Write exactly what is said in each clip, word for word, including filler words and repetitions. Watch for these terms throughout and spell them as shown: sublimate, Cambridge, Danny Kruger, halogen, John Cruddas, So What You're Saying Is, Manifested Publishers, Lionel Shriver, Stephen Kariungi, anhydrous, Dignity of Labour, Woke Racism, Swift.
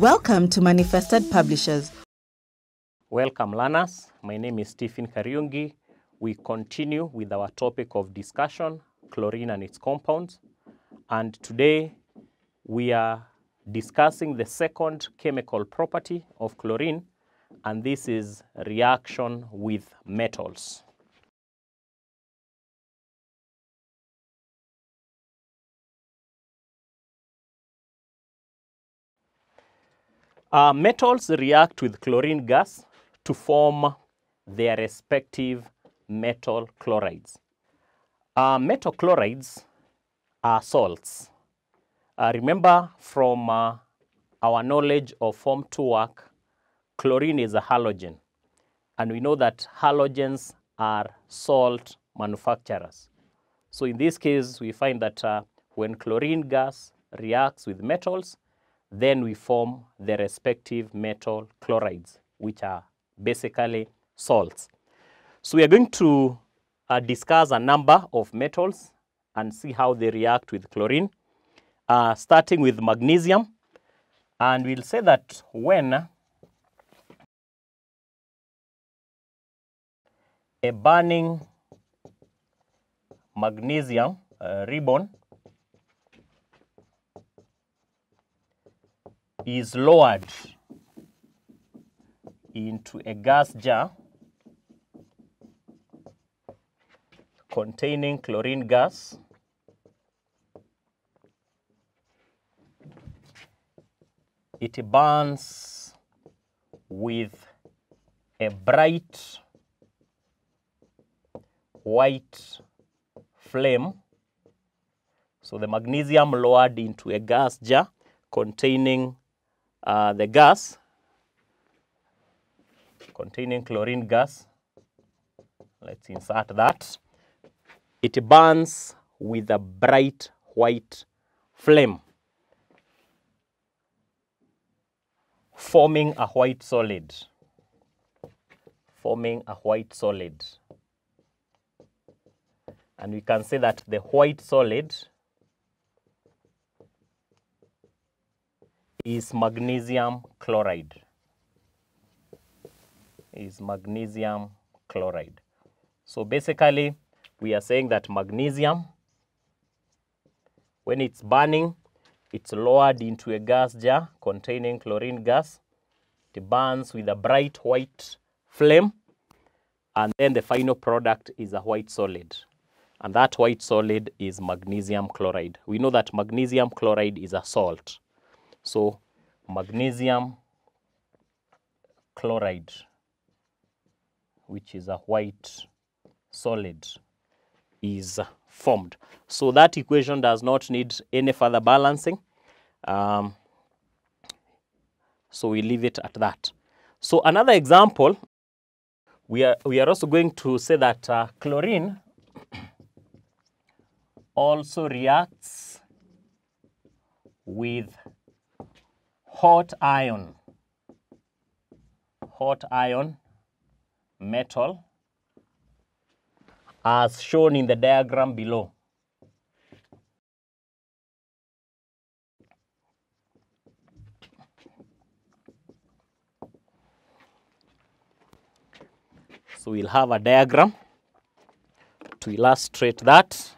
Welcome to Manifested Publishers. Welcome, learners. My name is Stephen Kariungi. We continue with our topic of discussion, chlorine and its compounds. And today we are discussing the second chemical property of chlorine, and this is reaction with metals. Uh, metals react with chlorine gas to form their respective metal chlorides. Uh, metal chlorides are salts. Uh, remember from uh, our knowledge of Form two work, chlorine is a halogen. And we know that halogens are salt manufacturers. So in this case, we find that uh, when chlorine gas reacts with metals, then we form the respective metal chlorides, which are basically salts. So we are going to uh, discuss a number of metals and see how they react with chlorine, uh, starting with magnesium. And we'll say that when a burning magnesium uh, ribbon is lowered into a gas jar containing chlorine gas, it burns with a bright white flame. So the magnesium lowered into a gas jar containing Uh, the gas containing chlorine gas, let's insert that, it burns with a bright white flame, forming a white solid, forming a white solid. And we can say that the white solid is magnesium chloride, is magnesium chloride. So basically, we are saying that magnesium, when it's burning, it's lowered into a gas jar containing chlorine gas. It burns with a bright white flame, and then the final product is a white solid. And that white solid is magnesium chloride. We know that magnesium chloride is a salt. So magnesium chloride, which is a white solid, is formed. So that equation does not need any further balancing. Um, so we leave it at that. So another example, we are, we are also going to say that uh, chlorine also reacts with hot iron, hot iron metal, as shown in the diagram below. So we'll have a diagram to illustrate that.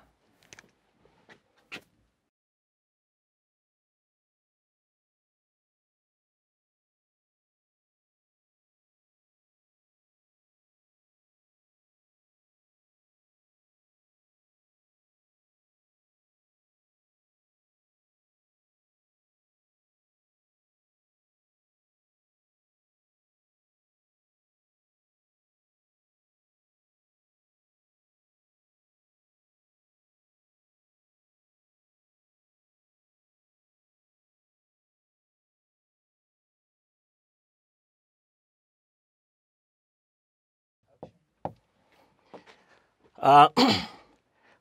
Uh,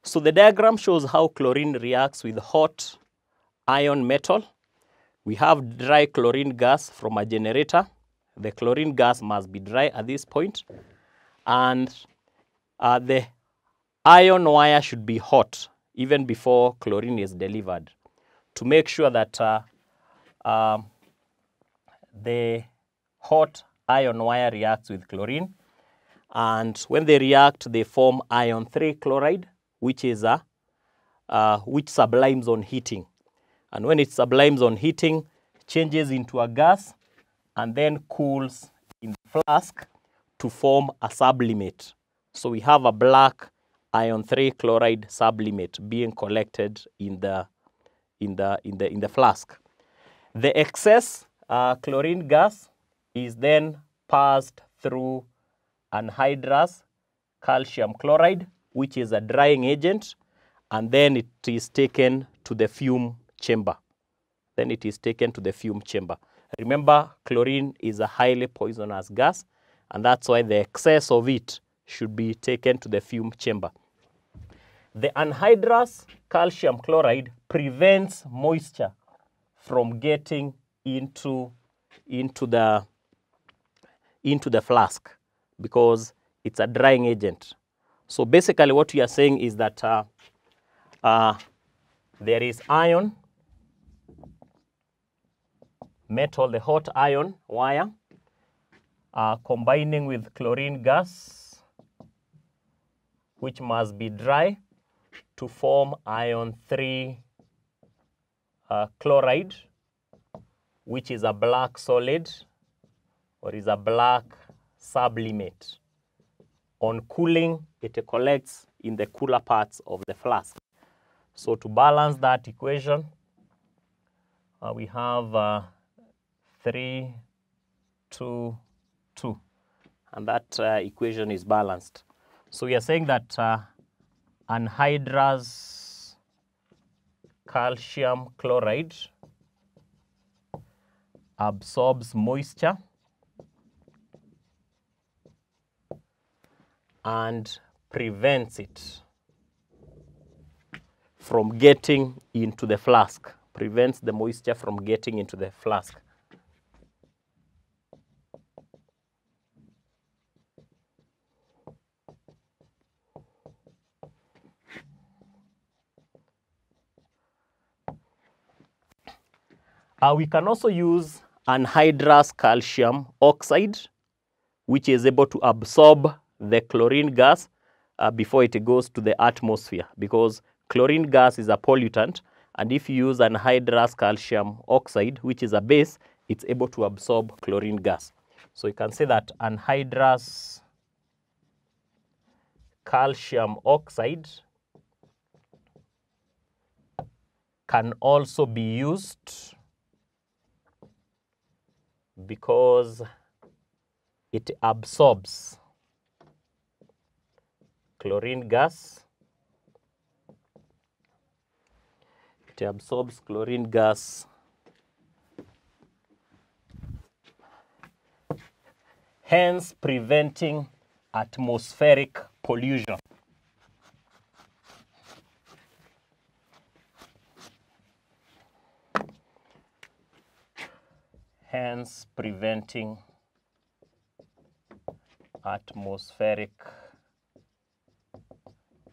so the diagram shows how chlorine reacts with hot iron metal. We have dry chlorine gas from a generator. The chlorine gas must be dry at this point. And uh, the iron wire should be hot even before chlorine is delivered to make sure that uh, uh, the hot iron wire reacts with chlorine, and when they react, they form iron three chloride, which is a, uh, which sublimes on heating. And when it sublimes on heating, changes into a gas and then cools in the flask to form a sublimate. So we have a black iron three chloride sublimate being collected in the in the in the in the flask. The excess uh, chlorine gas is then passed through anhydrous calcium chloride, which is a drying agent, and then it is taken to the fume chamber. Then it is taken to the fume chamber. Remember, chlorine is a highly poisonous gas, and that's why the excess of it should be taken to the fume chamber. The anhydrous calcium chloride prevents moisture from getting into, into, the, into the flask because it's a drying agent. So basically what we are saying is that uh, uh, there is iron, metal, the hot iron wire, uh, combining with chlorine gas, which must be dry, to form iron three uh, chloride, which is a black solid or is a black sublimate. On cooling, it collects in the cooler parts of the flask. So to balance that equation, uh, we have uh, three, two, two, and that uh, equation is balanced. So we are saying that uh, anhydrous calcium chloride absorbs moisture and prevents it from getting into the flask, prevents the moisture from getting into the flask. Uh, we can also use anhydrous calcium oxide, which is able to absorb the chlorine gas uh, before it goes to the atmosphere, because chlorine gas is a pollutant, and if you use anhydrous calcium oxide, which is a base, it's able to absorb chlorine gas. So you can say that anhydrous calcium oxide can also be used because it absorbs chlorine gas. It absorbs chlorine gas. Hence preventing atmospheric pollution. Hence preventing atmospheric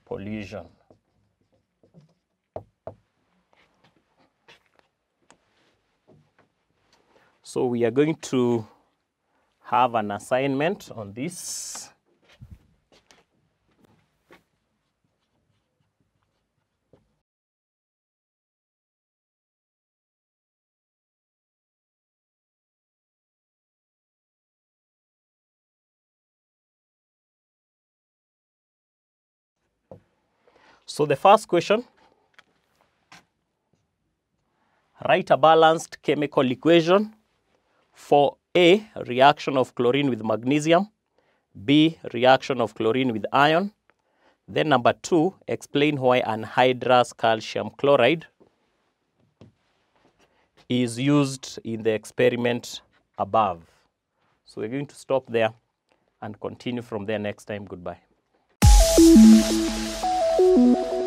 pollution. So we are going to have an assignment on this. So the first question, write a balanced chemical equation for A, reaction of chlorine with magnesium, B, reaction of chlorine with iron. Then number two, explain why anhydrous calcium chloride is used in the experiment above. So we're going to stop there and continue from there next time. Goodbye. Thank you.